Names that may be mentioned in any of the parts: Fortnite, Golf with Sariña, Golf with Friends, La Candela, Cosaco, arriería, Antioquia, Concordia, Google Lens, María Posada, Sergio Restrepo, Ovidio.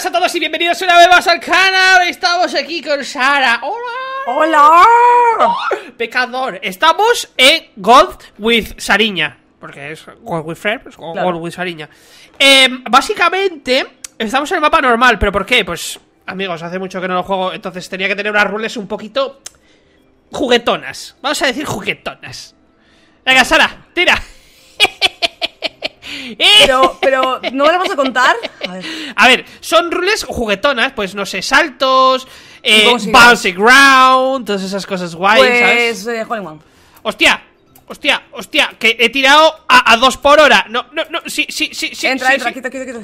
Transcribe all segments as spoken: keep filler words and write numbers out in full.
buenas a todos y bienvenidos una vez más al canal. Estamos aquí con Sara. Hola. Hola. Pecador. Estamos en Golf with Sariña, porque es Golf with Friends, o claro. Golf with Sariña. Eh, básicamente estamos en el mapa normal, pero ¿por qué? Pues amigos, hace mucho que no lo juego, entonces tenía que tener unas rules un poquito juguetonas. Vamos a decir juguetonas. Venga, Sara, tira. Pero, pero, ¿no lo vamos a contar? A ver. a ver, son rules juguetonas, pues no sé, saltos, eh, bouncy ground, todas esas cosas guays, pues, ¿sabes? Eh, hostia, hostia, hostia, que he tirado a, a dos por hora. No, no, no, sí, sí, sí, sí. Entra, sí, entra, sí. Quita, quita, quita.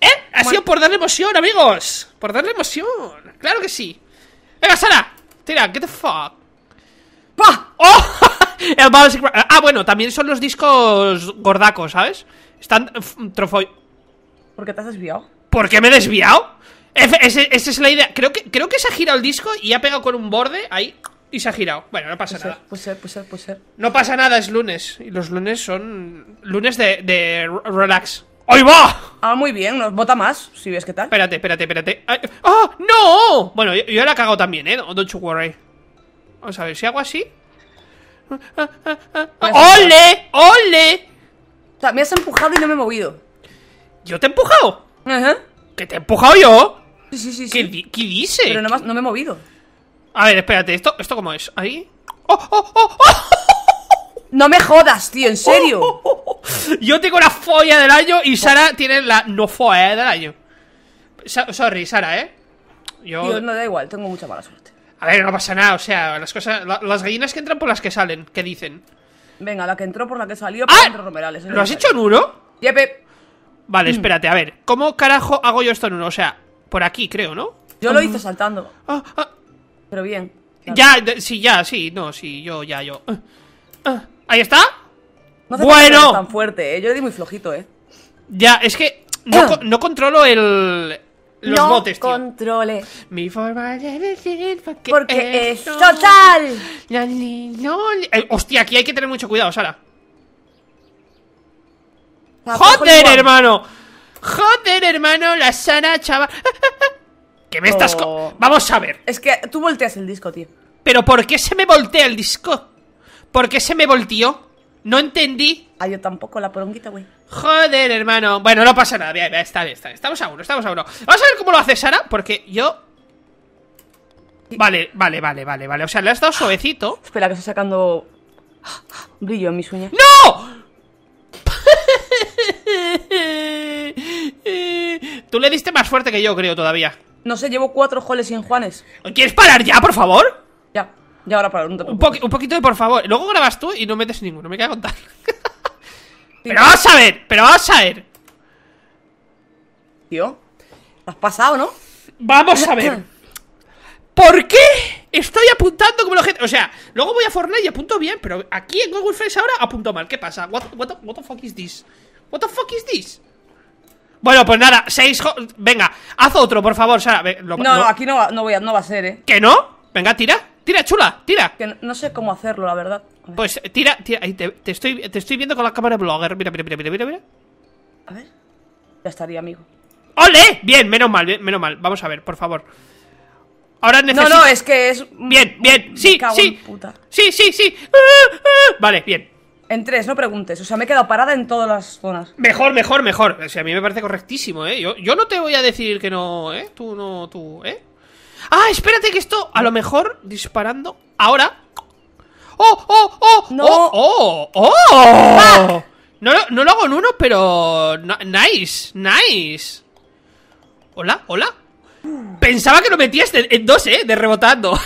¿Eh? Ha bueno. sido por darle emoción, amigos. Por darle emoción, claro que sí. Venga, Sara, tira, get the fuck. ¡Pah! ¡Oh! El bouncy ground. Ah, bueno, también son los discos gordacos, ¿sabes? Están trofeo. ¿Por qué te has desviado? ¿Por qué me he desviado? Esa es la idea. Creo que, creo que se ha girado el disco y ha pegado con un borde ahí y se ha girado. Bueno, no pasa puede nada. Ser, puede ser, puede ser, puede ser. No pasa nada, es lunes. Y los lunes son lunes de, de relax. ¡Ahí va! Ah, muy bien, nos bota más, si ves qué tal. Espérate, espérate, espérate. ¡Ah, oh, no! Bueno, yo, yo la he cagado también, ¿eh? Don't you worry. Vamos a ver, si hago así. Ah, ah, ah, ah. ¡Ole! ¡Ole! O sea, me has empujado y no me he movido. ¿Yo te he empujado? Ajá. ¿Que te he empujado yo? Sí, sí, sí. ¿Qué, sí. Di ¿qué dice? Pero no, no me he movido. A ver, espérate, ¿esto, esto cómo es? Ahí. ¡Oh, oh, oh, oh! No me jodas, tío, en serio. Oh, oh, oh, oh. Yo tengo la folla del año y Sara oh. tiene la no folla del año. So sorry, Sara, ¿eh? Yo... Tío, no, da igual, tengo mucha mala suerte. A ver, no pasa nada, o sea, las cosas, la, las gallinas que entran por las que salen, ¿qué dicen? Venga, la que entró por la que salió, por ¡ah! Entre romerales. ¿Lo has hecho en uno? Yepe. Vale, mm. espérate, a ver, ¿cómo carajo hago yo esto en uno? O sea, por aquí, creo, ¿no? Yo lo uh -huh. hice saltando. Ah, ah. Pero bien. Claro. Ya, sí, ya, sí, no, sí, yo, ya, yo. Ah, ah. Ahí está. No hace bueno. No tan fuerte, ¿eh? Yo le di muy flojito, ¿eh? Ya, es que no, ah. co no controlo el... Los no botes, tío. Controle mi forma de decir porque, porque es total. La, li, no, li. Eh, hostia, aquí hay que tener mucho cuidado, Sara. La joder, hermano. Joder, hermano, la Sara, chaval. Que me oh. estás co Vamos a ver. Es que tú volteas el disco, tío. Pero ¿por qué se me voltea el disco? ¿Por qué se me volteó? No entendí. Ah, yo tampoco, la poronguita, güey. Joder, hermano. Bueno, no pasa nada. Bien, bien, está bien, está bien. Estamos a uno, estamos a uno. Vamos a ver cómo lo hace Sara, porque yo... Vale, vale, vale, vale, vale. O sea, le has dado suavecito. Espera, que estoy sacando brillo en mis uñas. ¡No! Tú le diste más fuerte que yo, creo, todavía. No sé, llevo cuatro goles sin Juanes. ¿Quieres parar ya, por favor? Ya. Y ahora para, no te un, po un poquito de por favor. Luego grabas tú y no metes ninguno, me queda contar. Pero vamos a ver, pero vamos a ver. Tío, ¿te has pasado, no? Vamos a ver. ¿Por qué estoy apuntando como la gente? O sea, luego voy a Fortnite y apunto bien, pero aquí en Google Lens ahora apunto mal. ¿Qué pasa? What, what, what the fuck is this? What the fuck is this? Bueno, pues nada, seis... Venga, haz otro, por favor, Sara. Lo, no, no, aquí no va, no, voy a, no va a ser, ¿eh? ¿Que no? Venga, tira. Tira, chula, tira. Que no, no sé cómo hacerlo, la verdad. Ver. Pues tira, tira. Ahí te, te, estoy, te estoy viendo con la cámara de blogger. Mira, mira, mira, mira, mira, mira. A ver. Ya estaría, amigo. ¡Ole! Bien, menos mal, bien, menos mal. Vamos a ver, por favor. Ahora necesito. No, no, es que es. Bien, bien. Sí, sí. Puta. Sí, sí, sí. Ah, ah. Vale, bien. En tres, no preguntes. O sea, me he quedado parada en todas las zonas. Mejor, mejor, mejor. O sea, a mí me parece correctísimo, ¿eh? Yo, yo no te voy a decir que no, ¿eh? Tú no, tú, ¿eh? Ah, espérate que esto, a lo mejor, disparando ahora. ¡Oh, oh, oh! ¡No! ¡Oh, oh, oh! ¡Ah! No, no lo hago en uno, pero... Nice, nice. Hola, hola. Pensaba que lo metías en dos, eh, de rebotando.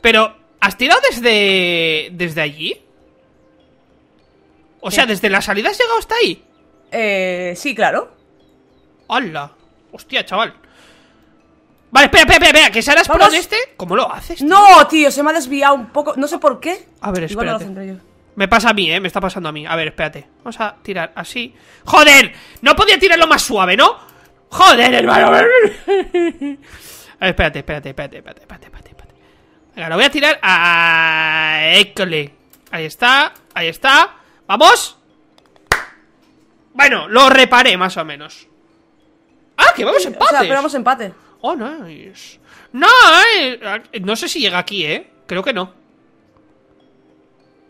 Pero, ¿has tirado desde... desde allí? O sea, ¿desde la salida has llegado hasta ahí? Eh, sí, claro. ¡Hala! Hostia, chaval. Vale, espera, espera, espera, que Sara es pro en este. ¿Cómo lo haces, tío? No, tío, se me ha desviado un poco. No sé por qué. A ver, espérate. Igual me pasa a mí, eh, me está pasando a mí. A ver, espérate. Vamos a tirar así. ¡Joder! No podía tirarlo más suave, ¿no? ¡Joder, hermano! A ver, espérate, espérate, espérate, espérate, espérate, espérate. Venga, lo voy a tirar a... École. Ahí está, ahí está. ¡Vamos! Bueno, lo reparé más o menos. ¡Ah, que vamos empate! O sea, pero vamos empate. Oh, nice. Nice. No sé si llega aquí, ¿eh? Creo que no.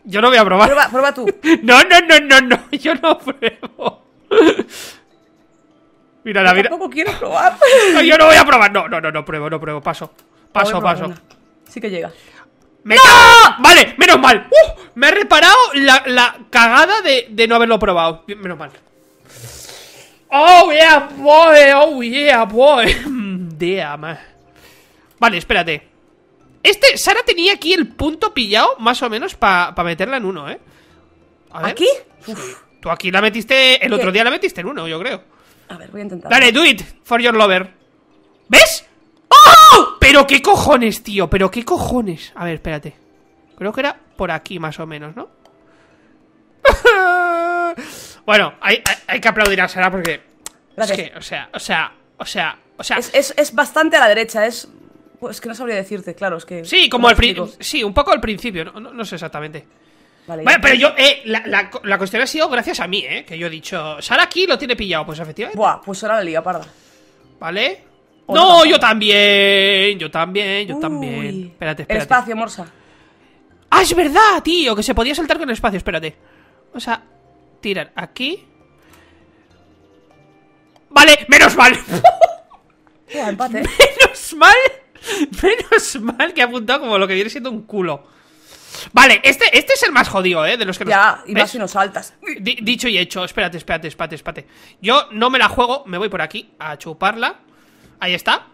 Yo no voy a probar. Prueba, prueba tú. No, no, no, no, no. Yo no pruebo. Mira, la mira. Tampoco quiero probar. No, yo no voy a probar. No, no, no, no pruebo, no pruebo. Paso. Paso, paso. Una. Sí que llega. Me ¡No! cago. Vale, menos mal. Uh, me he reparado la, la cagada de, de no haberlo probado. Menos mal. Oh, yeah, boy. Oh, yeah, boy. Damn. Vale, espérate. Este, Sara tenía aquí el punto pillado, más o menos, para pa meterla en uno, ¿eh? A ver. ¿Aquí? Uf. Tú aquí la metiste, el ¿Qué? otro día la metiste en uno, yo creo. A ver, voy a intentar. Dale, do it for your lover. ¿Ves? ¡Oh! Pero qué cojones, tío, pero qué cojones. A ver, espérate. Creo que era por aquí, más o menos, ¿no? Bueno, hay, hay, hay que aplaudir a Sara porque... Gracias. Es que, o sea, o sea, o sea, o sea... Es, es, es bastante a la derecha, es... Pues que no sabría decirte, claro, es que... Sí, como al principio. Sí, un poco al principio, no, no, no sé exactamente. Vale, bueno, pero yo... Eh, la, la, la cuestión ha sido gracias a mí, eh, que yo he dicho... Sara aquí lo tiene pillado, pues efectivamente. Buah, pues ahora la liga, parda. Vale. Otra no, parda. yo también, yo también, yo Uy, también. Espérate, espérate. El espacio, Morsa. Ah, es verdad, tío, que se podía saltar con el espacio, espérate. O sea, tirar aquí. Vale, menos mal. Buah, empate. Menos mal. Menos mal que ha apuntado como lo que viene siendo un culo. Vale, este, este es el más jodido, ¿eh? De los que ya, nos... y más si nos saltas. D dicho y hecho, espérate, espérate, espérate, espérate. Yo no me la juego, me voy por aquí a chuparla. Ahí está.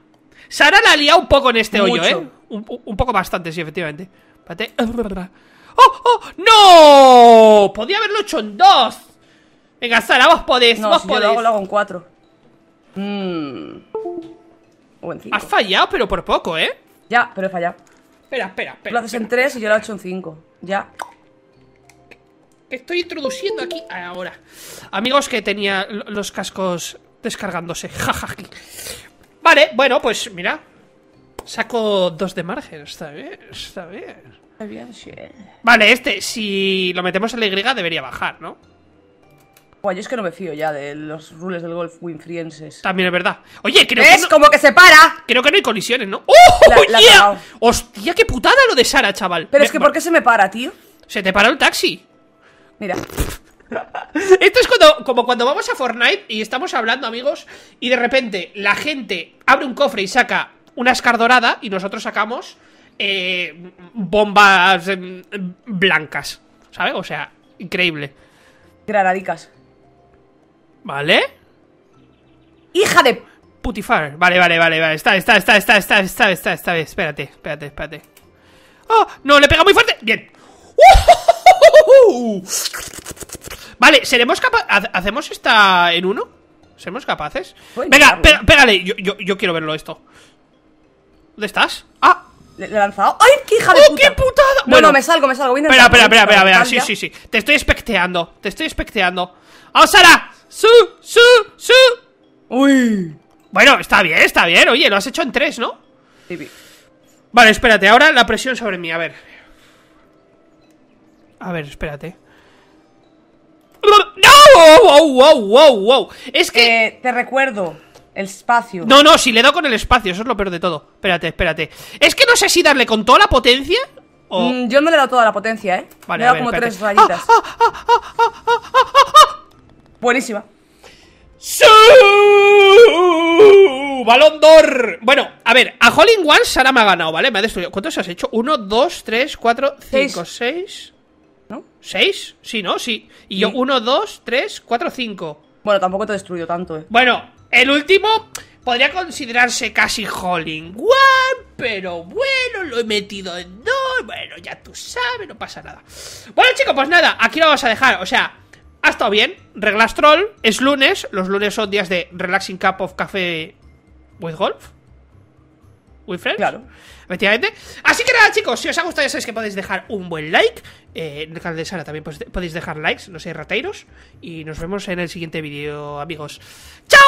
Sara la ha liado un poco en este Mucho. hoyo, ¿eh? Un, un poco bastante, sí, efectivamente. Espérate. ¡Oh, oh! ¡No! Podía haberlo hecho en dos. Venga, Sara, vos podés, no, vos si podés. Yo lo hago, lo hago en cuatro. Mmm... Has fallado, pero por poco, ¿eh? Ya, pero he fallado. Espera, espera, espera. Lo haces espera, en tres y yo lo he hecho en cinco. Ya. ¿Qué estoy introduciendo aquí? Ahora. Amigos, que tenía los cascos descargándose. Vale, bueno, pues mira. Saco dos de margen. Está bien, está bien. Está bien, sí. Vale, este, si lo metemos en la Y, debería bajar, ¿no? Guay, yo es que no me fío ya de los rules del golf with friends. También es verdad. Oye, creo ¿ves? que. Es no... como que se para. Creo que no hay colisiones, ¿no? ¡Oh! La, yeah. la ¡Hostia, qué putada lo de Sara, chaval! Pero me... es que, ¿por qué se me para, tío? Se te paró el taxi. Mira. Esto es cuando, como cuando vamos a Fortnite y estamos hablando, amigos, y de repente la gente abre un cofre y saca una escardorada y nosotros sacamos eh, bombas eh, blancas. ¿Sabes? O sea, increíble. Granadicas. Vale. ¡Hija de putifar! Vale, vale, vale, vale. Está, está, está, está, está, está, está, está. Espérate, espérate, espérate. ¡Oh! ¡No! ¡Le pega muy fuerte! ¡Bien! ¡Uh! Vale, ¿seremos capaces? ¿Hacemos esta en uno? ¿Seremos capaces? Venga, pe pégale. Yo, yo, yo quiero verlo esto. ¿Dónde estás? ¡Ah! Le he lanzado. ¡Ay, qué hija de puta! ¡Oh, qué putada! No, bueno, no, me salgo, me salgo. Espera, espera, espera, espera, espera. Sí, sí, sí. Te estoy especteando. Te estoy especteando. ¡Vamos, Sara! ¡Su! ¡Su! ¡Su! ¡Uy! Bueno, está bien, está bien. Oye, lo has hecho en tres, ¿no? Sí. Vale, espérate. Ahora la presión sobre mí. A ver. A ver, espérate. ¡No! ¡Wow, wow, wow, wow! Es que... Eh, te recuerdo. El espacio. No, no, si le doy con el espacio. Eso es lo peor de todo. Espérate, espérate. Es que no sé si darle con toda la potencia... O... Mm, yo no le he dado toda la potencia, ¿eh? Vale, le he dado como espérate. tres rayitas. ¡Ah, ah, ah, ah, ah, ah, ah, ah! Buenísima. ¡Su! ¡Balón d'or! Bueno, a ver, a Hole in One Sara me ha ganado, ¿vale? Me ha destruido. ¿Cuántos has hecho? Uno, dos, tres, cuatro, cinco, seis. seis. ¿No? ¿Seis? Sí, ¿no? Sí. Y sí. yo, uno, dos, tres, cuatro, cinco. Bueno, tampoco te he destruido tanto, ¿eh? Bueno, el último... Podría considerarse casi Hole in One, pero bueno, lo he metido en dos. Bueno, ya tú sabes, no pasa nada. Bueno, chicos, pues nada, aquí lo vamos a dejar. O sea, ha estado bien. Reglas troll, es lunes. Los lunes son días de relaxing cup of café with golf. With friends. Claro. Efectivamente. Así que nada, chicos, si os ha gustado ya sabéis que podéis dejar un buen like. Eh, en el canal de Sara también podéis dejar likes, no seáis rateiros. Y nos vemos en el siguiente vídeo, amigos. ¡Chao!